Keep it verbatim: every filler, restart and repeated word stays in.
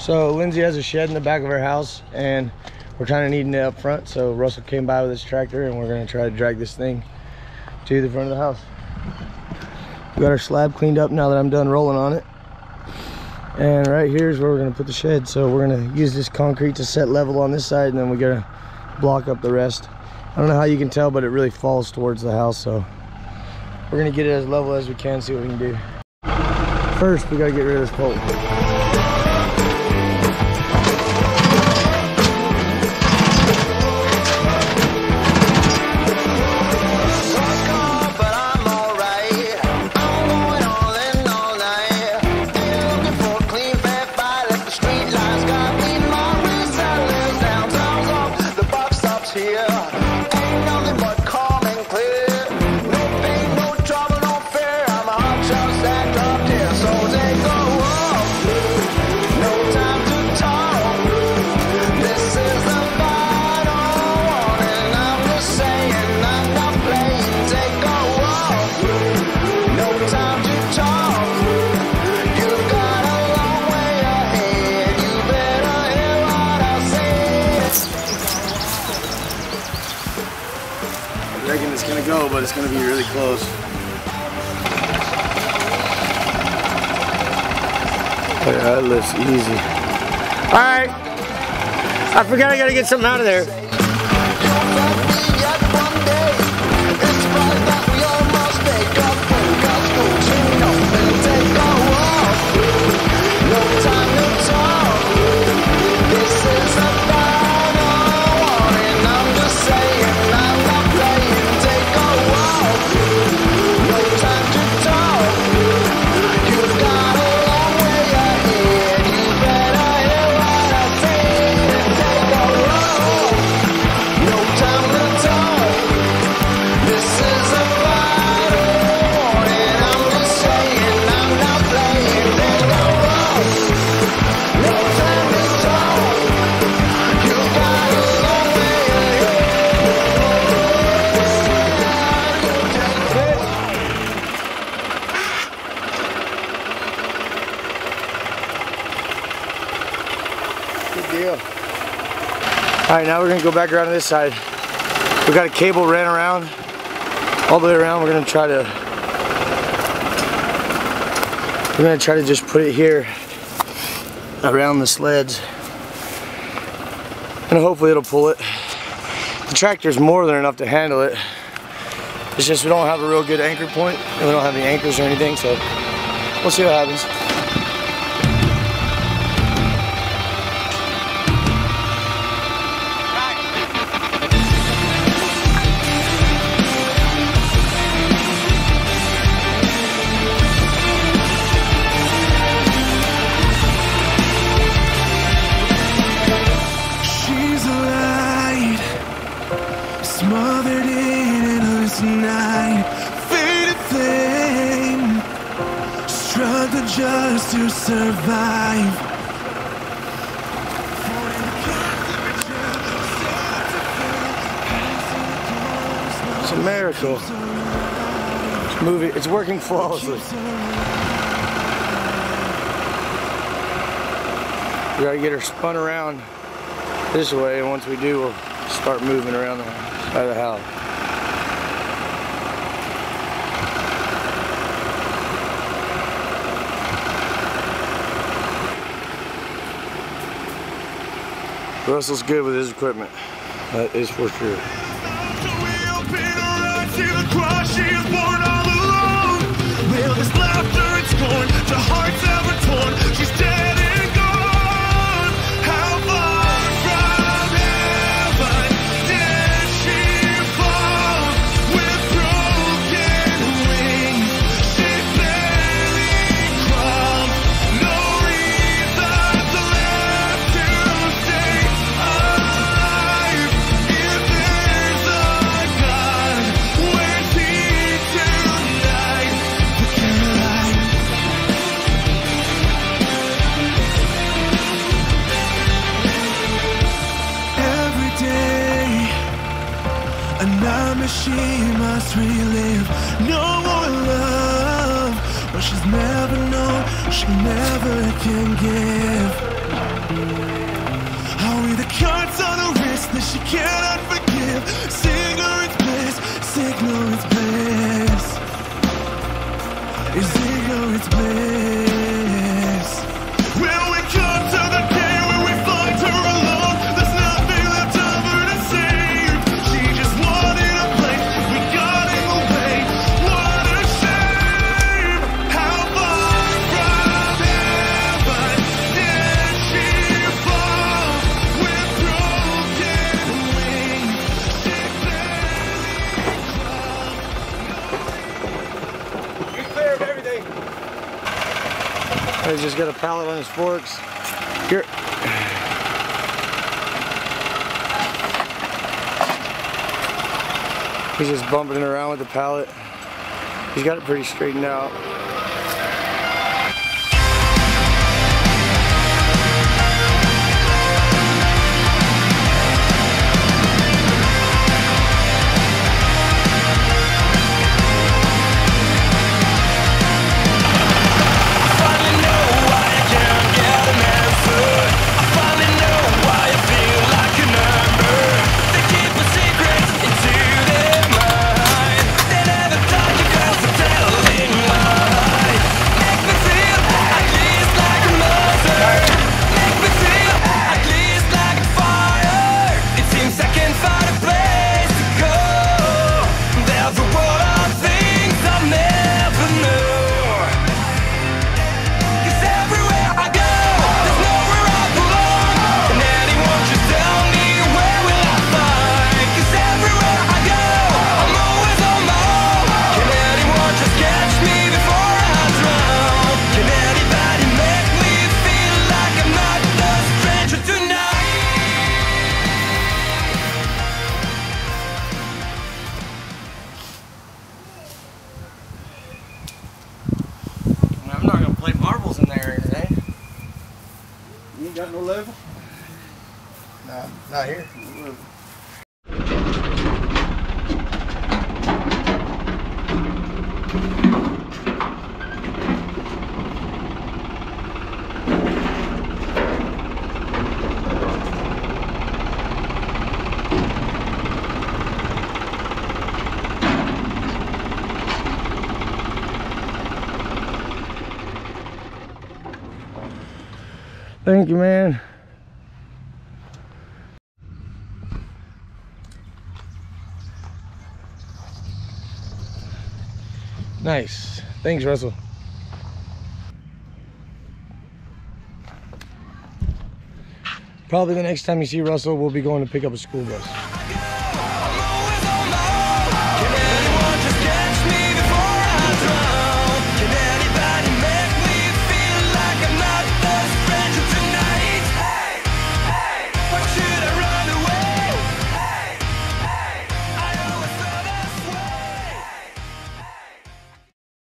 So Lindsay has a shed in the back of her house, and we're kind of needing it up front. So Russell came by with his tractor, and we're going to try to drag this thing to the front of the house. We got our slab cleaned up now that I'm done rolling on it. And right here is where we're going to put the shed. So we're going to use this concrete to set level on this side, and then we got to block up the rest. I don't know how you can tell, but it really falls towards the house. So we're going to get it as level as we can, see what we can do. First, we got to get rid of this pole. I reckon it's gonna go, but it's gonna be really close. Yeah, that lifts easy. All right, I forgot I gotta get something out of there. Deal. All right, now we're gonna go back around to this side. We got a cable ran around all the way around. We're gonna try to we're gonna try to just put it here around the sleds, and hopefully it'll pull it. The tractor's more than enough to handle it. It's just we don't have a real good anchor point, and we don't have any anchors or anything, so we'll see what happens. Smothered in an hallucination, night, faded thing, struggle just to survive. It's a miracle. It's moving. It's working flawlessly. We gotta get her spun around this way, and once we do, we'll start moving around the side of the house. Russell's good with his equipment, that is for sure. She must relive no more love, but she's never known, she never can give. Are we the cuts on the wrist that she cannot forgive? Ignorance bliss, ignorance bliss. Is ignorance bliss? When we come to the day when we find her alone, there's nothing left of her to save. She just wanted a place, we got him away. What a shame! How far from heaven did she fall? With broken wings, she barely crawled. You're clear of everything. I just got a pallet on his forks. Here. He's just bumping it around with the pallet. He's got it pretty straightened out. Not here. Thank you, man. Nice. Thanks, Russell. Probably the next time you see Russell, we'll be going to pick up a school bus.